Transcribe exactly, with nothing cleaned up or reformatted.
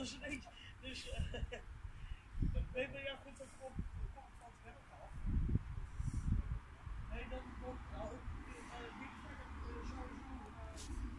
Dus ik, dus, uh, nee, maar ja goed, dat komt van het werk af. Nee, dat komt, nou, ik, uh, niet verder, uh, sowieso, uh,